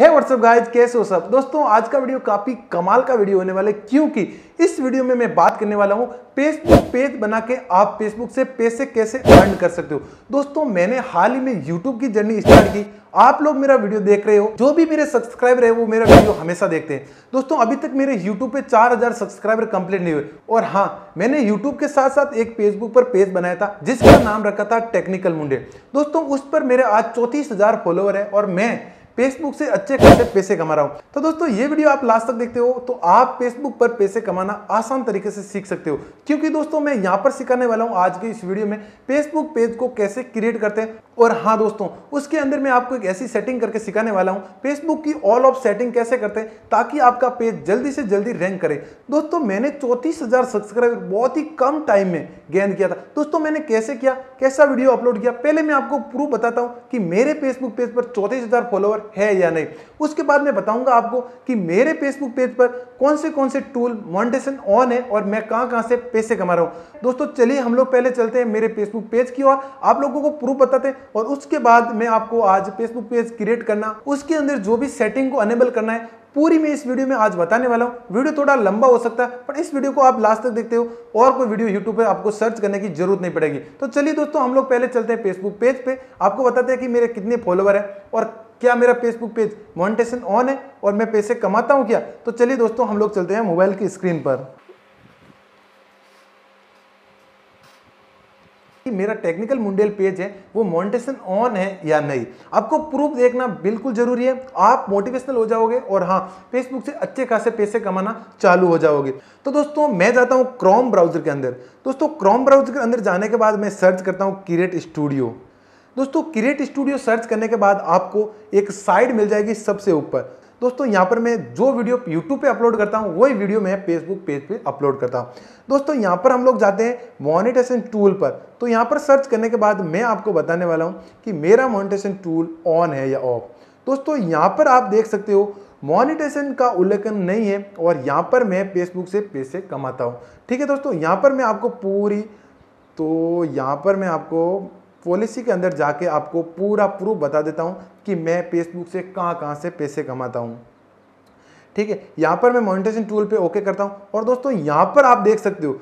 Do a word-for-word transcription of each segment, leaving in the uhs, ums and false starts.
हे what's up guys, कैसे हो सब दोस्तों। आज का वीडियो काफी कमाल का वीडियो होने वाला है, क्योंकि इस वीडियो में मैं बात करने वाला हूँ फेसबुक पेज बना के आप फेसबुक से पैसे कैसे अर्न कर सकते हो। दोस्तों, मैंने हाल ही में यूट्यूब की जर्नी स्टार्ट की। आप लोग मेरा वीडियो देख रहे हो, जो भी मेरे सब्सक्राइबर है वो मेरा वीडियो हमेशा देखते हैं। दोस्तों, अभी तक मेरे यूट्यूब पे चार हज़ार सब्सक्राइबर कंप्लीट नहीं हुए। और हाँ, मैंने यूट्यूब के साथ साथ एक फेसबुक पर पेज बनाया था जिसका नाम रखा था टेक्निकल मुंडे। दोस्तों, उस पर मेरे आज चौंतीस हजार फॉलोअर है और मैं फेसबुक से अच्छे खासे पैसे कमा रहा हूँ। तो दोस्तों, ये वीडियो आप लास्ट तक देखते हो तो आप फेसबुक पर पैसे कमाना आसान तरीके से सीख सकते हो, क्योंकि दोस्तों मैं यहाँ पर सिखाने वाला हूँ आज के इस वीडियो में फेसबुक पेज को कैसे क्रिएट करते हैं। और हाँ दोस्तों, उसके अंदर मैं आपको एक ऐसी सेटिंग करके सिखाने वाला हूँ फेसबुक की ऑल ऑफ सेटिंग कैसे करते हैं ताकि आपका पेज जल्दी से जल्दी रैंक करे। दोस्तों, मैंने चौंतीस हजार सब्सक्राइबर बहुत ही कम टाइम में गेन किया था। दोस्तों, मैंने कैसे किया, कैसा वीडियो अपलोड किया, पहले मैं आपको प्रूफ बताता हूँ कि मेरे फेसबुक पेज पर चौंतीस हजार फॉलोअर है या नहीं। उसके बाद मैं बताऊंगा आपको कि मेरे फेसबुक पेज पर कौन से कौन से टूल मोनेटाइजेशन ऑन है और मैं कहां कहां से पैसे कमा रहा हूं। दोस्तों, चलिए हम लोग पहले चलते हैं मेरे फेसबुक पेज की ओर, आप लोगों को प्रूफ बताते हैं और उसके बाद मैं आपको आज फेसबुक पेज क्रिएट करना, उसके अंदर जो भी सेटिंग को अनेबल करना है, पूरी मैं इस वीडियो में आज बताने वाला हूं। वीडियो थोड़ा लंबा हो सकता है, पर इस वीडियो को आप लास्ट तक देखते हो और कोई वीडियो यूट्यूब पे आपको सर्च करने की जरूरत नहीं पड़ेगी। तो चलिए दोस्तों, हम लोग पहले चलते हैं फेसबुक पेज पे। आपको बताते हैं कि मेरे कितने फॉलोवर है और क्या मेरा फेसबुक पेज मोनेटाइजेशन ऑन है और मैं पैसे कमाता हूं क्या। तो चलिए दोस्तों, हम लोग चलते हैं मोबाइल की स्क्रीन पर। मेरा टेक्निकल मुंडेल पेज है वो मोनेटाइजेशन ऑन है या नहीं, आपको प्रूफ देखना बिल्कुल जरूरी है। आप मोटिवेशनल हो जाओगे और हाँ, फेसबुक से अच्छे खासे पैसे कमाना चालू हो जाओगे। तो दोस्तों, मैं जाता हूँ क्रोम ब्राउजर के अंदर। दोस्तों, क्रोम ब्राउजर के अंदर जाने के बाद मैं सर्च करता हूँ क्रिएट स्टूडियो। दोस्तों, क्रिएट स्टूडियो सर्च करने के बाद आपको एक साइड मिल जाएगी सबसे ऊपर। दोस्तों, यहाँ पर मैं जो वीडियो यूट्यूब पे अपलोड करता हूँ वही वीडियो मैं फेसबुक पेज पे अपलोड करता हूँ। दोस्तों, यहाँ पर हम लोग जाते हैं मोनेटाइजेशन टूल पर। तो यहाँ पर सर्च करने के बाद मैं आपको बताने वाला हूँ कि मेरा मोनेटाइजेशन टूल ऑन है या ऑफ। दोस्तों, यहाँ पर आप देख सकते हो मोनेटाइजेशन का उल्लेखन नहीं है और यहाँ पर मैं फेसबुक से पैसे कमाता हूँ। ठीक है दोस्तों, यहाँ पर मैं आपको पूरी तो यहाँ पर मैं आपको पॉलिसी के अंदर जाके आपको पूरा प्रूफ बता देता हूँ कि मैं फेसबुक से कहाँ कहाँ से पैसे कमाता हूँ। ठीक है, यहाँ पर मैं मोनेटाइजेशन टूल पे ओके करता हूँ। और दोस्तों, यहाँ पर आप देख सकते हो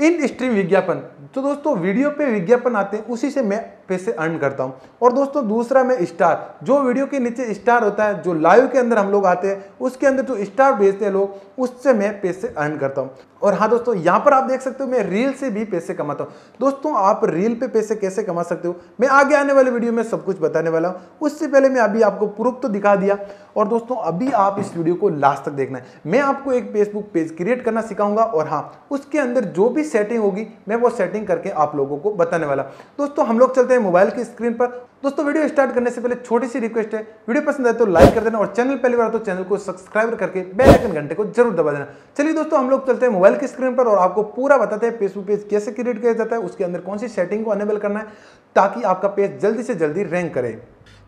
इन स्ट्रीम विज्ञापन, तो दोस्तों वीडियो पे विज्ञापन आते हैं उसी से मैं पैसे अर्न करता हूँ। और दोस्तों, दूसरा मैं स्टार, जो वीडियो के नीचे स्टार होता है, जो लाइव के अंदर हम लोग आते हैं उसके अंदर जो स्टार भेजते हैं लोग, उससे मैं पैसे अर्न करता हूँ। और हाँ दोस्तों, यहाँ पर आप देख सकते हो मैं रील से भी पैसे कमाता हूँ। दोस्तों, आप रील पे पैसे कैसे कमा सकते हो, मैं आगे आने वाले वीडियो में सब कुछ बताने वाला हूँ। उससे पहले मैं अभी आपको प्रूफ तो दिखा दिया। और दोस्तों, अभी आप इस वीडियो को लास्ट तक देखना है, मैं आपको एक फेसबुक पेज क्रिएट करना सिखाऊंगा और हाँ, उसके अंदर जो भी सेटिंग होगी मैं वो सेटिंग करके आप लोगों को बताने वाला। दोस्तों, हम लोग चलते हैं मोबाइल की स्क्रीन पर। दोस्तों, वीडियो स्टार्ट करने से पहले छोटी सी रिक्वेस्ट है, वीडियो पसंद आए तो लाइक कर देना और चैनल पहली बार तो चैनल को सब्सक्राइब करके बेल आइकन घंटे को जरूर दबा देना। चलिए दोस्तों, हम लोग चलते हैं मोबाइल की स्क्रीन पर और आपको पूरा बताते हैं फेसबुक पेज कैसे क्रिएट किया जाता है, उसके अंदर कौन सी सेटिंग को अनेबल करना है ताकि आपका पेज जल्दी से जल्दी रैंक करे।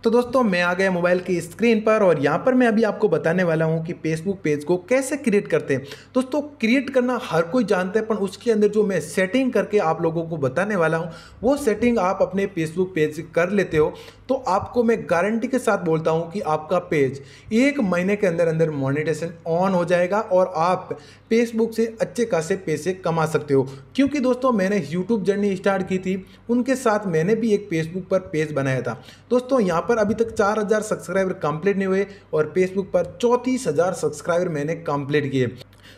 तो दोस्तों, मैं आ गया मोबाइल की स्क्रीन पर और यहाँ पर मैं अभी आपको बताने वाला हूँ कि फेसबुक पेज को कैसे क्रिएट करते हैं। दोस्तों, क्रिएट करना हर कोई जानता है, पर उसके अंदर जो मैं सेटिंग करके आप लोगों को बताने वाला हूँ वो सेटिंग आप अपने फेसबुक पेज कर लेते हो तो आपको मैं गारंटी के साथ बोलता हूँ कि आपका पेज एक महीने के अंदर अंदर मोनेटाइजेशन ऑन हो जाएगा और आप फेसबुक से अच्छे खासे पैसे कमा सकते हो। क्योंकि दोस्तों, मैंने यूट्यूब जर्नी स्टार्ट की थी, उनके साथ मैंने भी एक फेसबुक पर पेज बनाया था। दोस्तों, यहाँ पर अभी तक चार हज़ार सब्सक्राइबर कंप्लीट नहीं हुए और फेसबुक पर चौंतीस हज़ार सब्सक्राइबर मैंने कंप्लीट किए।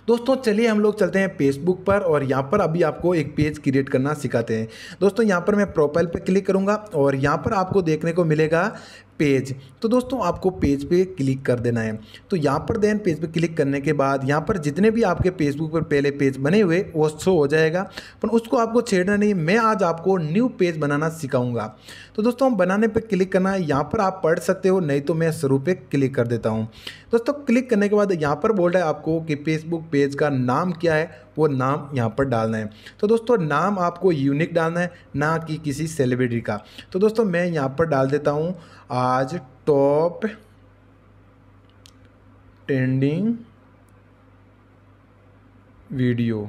दोस्तों, चलिए हम लोग चलते हैं फेसबुक पर और यहाँ पर अभी आपको एक पेज क्रिएट करना सिखाते हैं। दोस्तों, यहाँ पर मैं प्रोफाइल पर क्लिक करूँगा और यहाँ पर आपको देखने को मिलेगा पेज। तो दोस्तों, आपको पेज पे क्लिक कर देना है। तो यहाँ पर देन पेज पे क्लिक करने के बाद यहाँ पर जितने भी आपके फेसबुक पर पहले पेज बने हुए वो शो हो जाएगा, पर उसको आपको छेड़ना नहीं। मैं आज आपको न्यू पेज बनाना सिखाऊंगा। तो दोस्तों, बनाने पे क्लिक करना है, यहाँ पर आप पढ़ सकते हो, नहीं तो मैं शुरू पे क्लिक कर देता हूँ। दोस्तों, क्लिक करने के बाद यहाँ पर बोल रहा है आपको कि फेसबुक पेज का नाम क्या है, वो नाम यहाँ पर डालना है। तो दोस्तों, नाम आपको यूनिक डालना है, ना कि किसी सेलिब्रिटी का। तो दोस्तों, मैं यहाँ पर डाल देता हूँ आज टॉप ट्रेंडिंग वीडियो।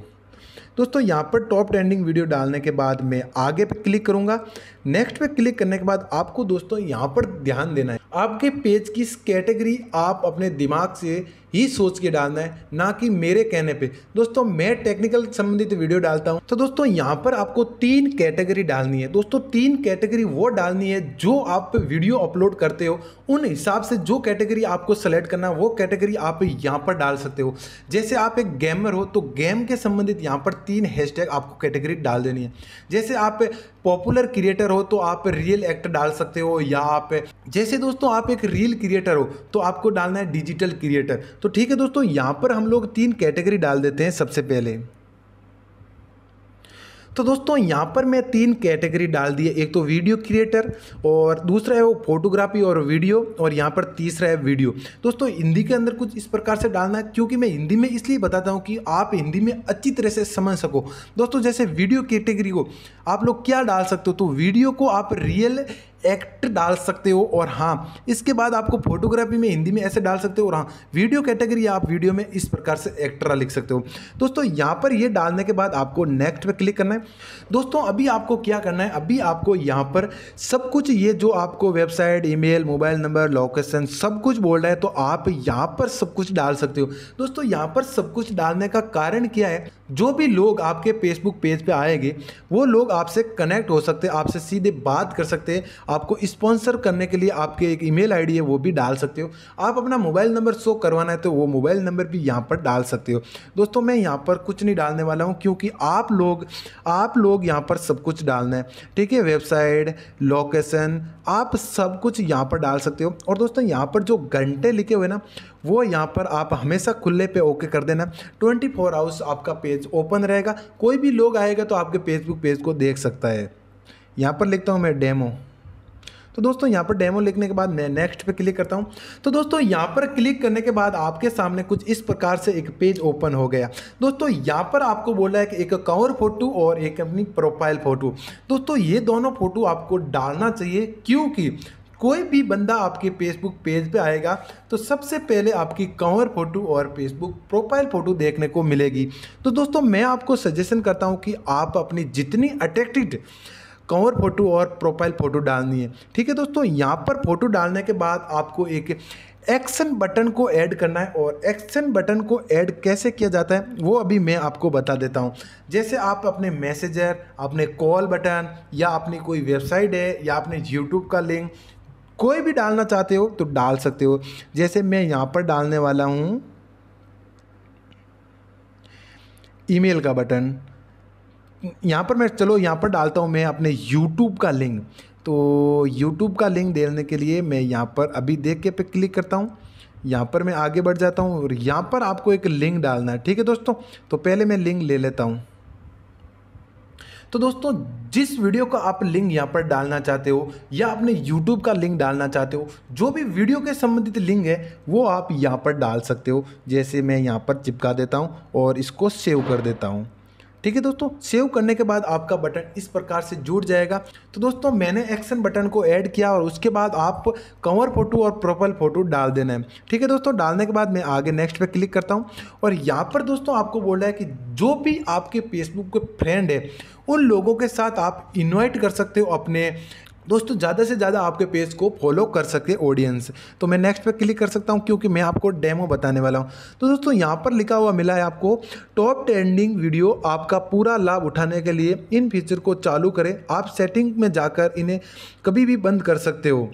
दोस्तों, यहाँ पर टॉप ट्रेंडिंग वीडियो डालने के बाद मैं आगे पे क्लिक करूँगा। नेक्स्ट पे क्लिक करने के बाद आपको दोस्तों यहाँ पर ध्यान देना है, आपके पेज की कैटेगरी आप अपने दिमाग से ही सोच के डालना है, ना कि मेरे कहने पे। दोस्तों मैं टेक्निकल संबंधित वीडियो डालता हूँ, तो दोस्तों यहाँ पर आपको तीन कैटेगरी डालनी है। दोस्तों तीन कैटेगरी वो डालनी है जो आप वीडियो अपलोड करते हो, उन हिसाब से जो कैटेगरी आपको सेलेक्ट करना है वो कैटेगरी आप यहाँ पर डाल सकते हो। जैसे आप एक गेमर हो तो गेम के संबंधित यहाँ पर तीन हैशटैग आपको कैटेगरी डाल देनी है। जैसे आप पॉपुलर क्रिएटर हो तो आप रियल एक्टर डाल सकते हो, या आप जैसे दोस्तों आप एक रील क्रिएटर हो तो आपको डालना है डिजिटल क्रिएटर। तो ठीक है दोस्तों, यहाँ पर हम लोग तीन कैटेगरी डाल देते हैं सबसे पहले। तो दोस्तों यहाँ पर मैं तीन कैटेगरी डाल दिए, एक तो वीडियो क्रिएटर और दूसरा है वो फोटोग्राफी और वीडियो, और यहाँ पर तीसरा है वीडियो। दोस्तों हिंदी के अंदर कुछ इस प्रकार से डालना है, क्योंकि मैं हिंदी में इसलिए बताता हूँ कि आप हिंदी में अच्छी तरह से समझ सको। दोस्तों जैसे वीडियो कैटेगरी को आप लोग क्या डाल सकते हो, तो वीडियो को आप रियल एक्ट डाल सकते हो, और हाँ इसके बाद आपको फोटोग्राफी में हिंदी में ऐसे डाल सकते हो, और हाँ वीडियो कैटेगरी आप वीडियो में इस प्रकार से एक्ट्रा लिख सकते हो। दोस्तों यहाँ पर ये डालने के बाद आपको नेक्स्ट पे क्लिक करना है। दोस्तों अभी आपको क्या करना है, अभी आपको यहाँ पर सब कुछ ये जो आपको website, email, mobile number, location सब कुछ बोल रहा है, तो आप यहाँ पर सब कुछ डाल सकते हो। दोस्तों यहाँ पर सब कुछ डालने का कारण क्या है, जो भी लोग आपके फेसबुक पेज पे आएंगे वो लोग आपसे कनेक्ट हो सकते हैं, आपसे सीधे बात कर सकते हैं, आपको स्पॉन्सर करने के लिए आपके एक ईमेल आईडी है वो भी डाल सकते हो। आप अपना मोबाइल नंबर शो करवाना है तो वो मोबाइल नंबर भी यहाँ पर डाल सकते हो। दोस्तों मैं यहाँ पर कुछ नहीं डालने वाला हूँ, क्योंकि आप लोग आप लोग यहाँ पर सब कुछ डालना है। ठीक है, वेबसाइट, लोकेशन, आप सब कुछ यहाँ पर डाल सकते हो। और दोस्तों यहाँ पर जो घंटे लिखे हुए ना वो यहाँ पर आप हमेशा खुले पे ओके कर देना। ट्वेंटी फोर आवर्स आपका पेज ओपन रहेगा, कोई भी लोग आएगा तो आपके फेसबुक पेज को देख सकता है। यहाँ पर लिखता हूँ मैं डेमो। तो दोस्तों यहाँ पर डेमो लिखने के बाद मैं नेक्स्ट पे क्लिक करता हूँ। तो दोस्तों यहाँ पर क्लिक करने के बाद आपके सामने कुछ इस प्रकार से एक पेज ओपन हो गया। दोस्तों यहाँ पर आपको बोला है कि एक कवर फोटो और एक अपनी प्रोफाइल फ़ोटो। दोस्तों ये दोनों फ़ोटो आपको डालना चाहिए, क्योंकि कोई भी बंदा आपके फेसबुक पेज पे आएगा तो सबसे पहले आपकी कवर फोटो और फेसबुक प्रोफाइल फ़ोटो देखने को मिलेगी। तो दोस्तों मैं आपको सजेशन करता हूँ कि आप अपनी जितनी अट्रैक्टिव कवर फोटो और प्रोफाइल फ़ोटो डालनी है। ठीक है दोस्तों, यहाँ पर फोटो डालने के बाद आपको एक एक्शन बटन को ऐड करना है, और एक्शन बटन को ऐड कैसे किया जाता है वो अभी मैं आपको बता देता हूँ। जैसे आप अपने मैसेजर, अपने कॉल बटन, या अपनी कोई वेबसाइट है, या अपने यूट्यूब का लिंक कोई भी डालना चाहते हो तो डाल सकते हो। जैसे मैं यहाँ पर डालने वाला हूँ ईमेल का बटन, यहाँ पर मैं चलो यहाँ पर डालता हूँ मैं अपने यूट्यूब का लिंक। तो यूट्यूब का लिंक देने के लिए मैं यहाँ पर अभी देख के पे क्लिक करता हूँ, यहाँ पर मैं आगे बढ़ जाता हूँ, और यहाँ पर आपको एक लिंक डालना है। ठीक है दोस्तों, तो पहले मैं लिंक ले लेता हूँ। तो दोस्तों जिस वीडियो का आप लिंक यहाँ पर डालना चाहते हो, या अपने यूट्यूब का लिंक डालना चाहते हो, जो भी वीडियो के संबंधित लिंक है वो आप यहाँ पर डाल सकते हो। जैसे मैं यहाँ पर चिपका देता हूँ और इसको सेव कर देता हूँ। ठीक है दोस्तों, सेव करने के बाद आपका बटन इस प्रकार से जुड़ जाएगा। तो दोस्तों मैंने एक्शन बटन को ऐड किया, और उसके बाद आप कवर फोटो और प्रोफाइल फ़ोटो डाल देना है। ठीक है दोस्तों, डालने के बाद मैं आगे नेक्स्ट पे क्लिक करता हूँ, और यहाँ पर दोस्तों आपको बोल रहा है कि जो भी आपके फेसबुक के फ्रेंड है उन लोगों के साथ आप इन्वाइट कर सकते हो अपने दोस्तों, ज़्यादा से ज़्यादा आपके पेज को फॉलो कर सके ऑडियंस। तो मैं नेक्स्ट पे क्लिक कर सकता हूँ, क्योंकि मैं आपको डेमो बताने वाला हूँ। तो दोस्तों यहाँ पर लिखा हुआ मिला है आपको टॉप ट्रेंडिंग वीडियो, आपका पूरा लाभ उठाने के लिए इन फीचर को चालू करें। आप सेटिंग में जाकर इन्हें कभी भी बंद कर सकते हो।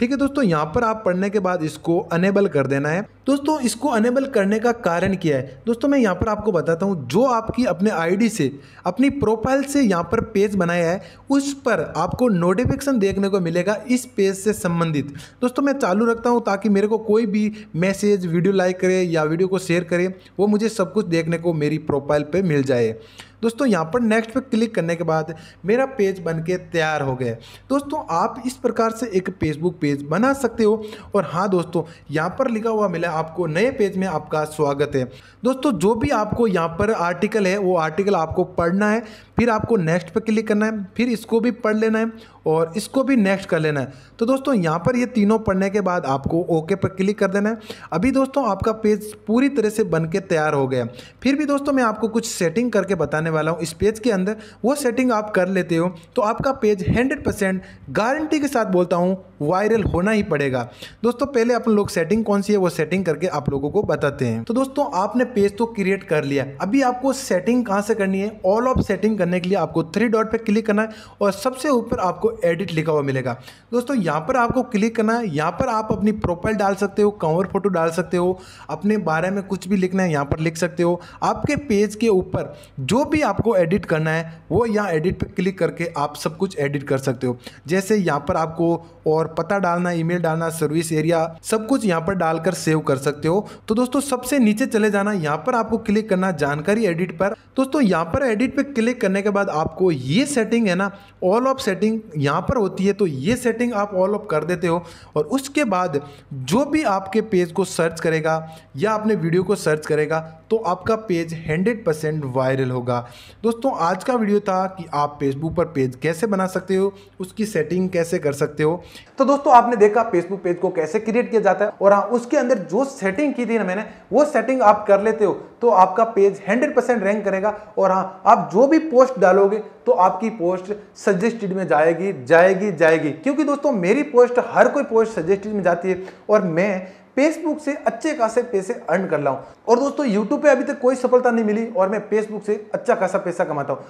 ठीक है दोस्तों, यहाँ पर आप पढ़ने के बाद इसको अनेबल कर देना है। दोस्तों इसको अनेबल करने का कारण क्या है, दोस्तों मैं यहाँ पर आपको बताता हूँ। जो आपकी अपने आईडी से, अपनी प्रोफाइल से यहाँ पर पेज बनाया है, उस पर आपको नोटिफिकेशन देखने को मिलेगा इस पेज से संबंधित। दोस्तों मैं चालू रखता हूँ ताकि मेरे को कोई भी मैसेज, वीडियो लाइक करे या वीडियो को शेयर करे, वो मुझे सब कुछ देखने को मेरी प्रोफाइल पर मिल जाए। दोस्तों यहाँ पर नेक्स्ट पर क्लिक करने के बाद मेरा पेज बनके तैयार हो गया। दोस्तों आप इस प्रकार से एक फेसबुक पेज बना सकते हो। और हाँ दोस्तों यहाँ पर लिखा हुआ मिला आपको नए पेज में आपका स्वागत है। दोस्तों जो भी आपको यहाँ पर आर्टिकल है वो आर्टिकल आपको पढ़ना है, फिर आपको नेक्स्ट पर क्लिक करना है, फिर इसको भी पढ़ लेना है और इसको भी नेक्स्ट कर लेना है। तो दोस्तों यहाँ पर ये तीनों पढ़ने के बाद आपको ओके पर क्लिक कर देना है। अभी दोस्तों आपका पेज पूरी तरह से बन के तैयार हो गया। फिर भी दोस्तों मैं आपको कुछ सेटिंग करके बताने वाला हूँ इस पेज के अंदर, वो सेटिंग आप कर लेते हो तो आपका पेज हंड्रेड परसेंट गारंटी के साथ बोलता हूँ वायरल होना ही पड़ेगा। दोस्तों पहले अपन लोग सेटिंग कौन सी है वो सेटिंग करके आप लोगों को बताते हैं। तो दोस्तों आपने पेज तो क्रिएट कर लिया, अभी आपको सेटिंग कहाँ से करनी है, ऑल ऑफ सेटिंग करने के लिए आपको थ्री डॉट पे क्लिक करना है और सबसे ऊपर आपको एडिट लिखा हुआ मिलेगा। दोस्तों यहाँ पर आपको क्लिक करना है, यहाँ पर आप अपनी प्रोफाइल डाल सकते हो, कवर फोटो डाल सकते हो, अपने बारे में कुछ भी लिखना है यहाँ पर लिख सकते हो। आपके पेज के ऊपर जो भी आपको एडिट करना है वो यहाँ एडिट पर क्लिक करके आप सब कुछ एडिट कर सकते हो। जैसे यहाँ पर आपको और पता डालना, ईमेल डालना, सर्विस एरिया, सब कुछ यहाँ पर डालकर सेव कर सकते हो। तो दोस्तों सबसे नीचे चले जाना, यहाँ पर आपको क्लिक करना जानकारी एडिट पर। दोस्तों यहाँ पर एडिट पे क्लिक करने के बाद आपको ये सेटिंग है ना, ऑल ऑफ सेटिंग यहाँ पर होती है, तो ये सेटिंग आप ऑल ऑफ कर देते हो। और उसके बाद जो भी आपके पेज को सर्च करेगा या अपने वीडियो को सर्च करेगा तो आपका पेज हंड्रेड परसेंट वायरल होगा। दोस्तों आज का वीडियो था कि आप फेसबुक पर पेज कैसे बना सकते हो, उसकी सेटिंग कैसे कर सकते हो। तो दोस्तों आपने देखा फेसबुक पेज को कैसे क्रिएट किया जाता है, और हाँ उसके अंदर जो सेटिंग की थी ना मैंने, वो सेटिंग आप कर लेते हो तो आपका पेज हंड्रेड परसेंट रैंक करेगा। और हाँ आप जो भी पोस्ट डालोगे तो आपकी पोस्ट सजेस्टेड में जाएगी जाएगी जाएगी क्योंकि दोस्तों मेरी पोस्ट, हर कोई पोस्ट सजेस्टेड में जाती है और मैं फेसबुक से अच्छे खासे पैसे अर्न कर रहा हूँ। और दोस्तों यूट्यूब पे अभी तक कोई सफलता नहीं मिली और मैं फेसबुक से अच्छा खासा पैसा कमाता हूँ।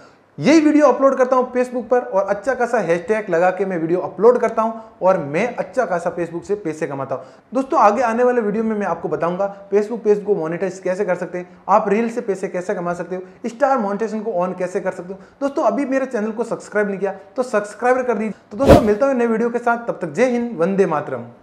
यही वीडियो अपलोड करता हूँ फेसबुक पर और अच्छा खासा हैशटैग लगा के मैं वीडियो अपलोड करता हूँ और मैं अच्छा खासा फेसबुक से पैसे कमाता हूँ। दोस्तों आगे आने वाले वीडियो में मैं आपको बताऊंगा फेसबुक पेज को मोनेटाइज कैसे कर सकते हैं, आप रील से पैसे कैसे कमा सकते हो, स्टार मोनेटाइजेशन को ऑन कैसे कर सकते हो। दोस्तों अभी मेरे चैनल को सब्सक्राइब नहीं किया तो सब्सक्राइब कर दीजिए। तो दोस्तों मिलता हूँ नए वीडियो के साथ, तब तक जय हिंद, वंदे मातरम।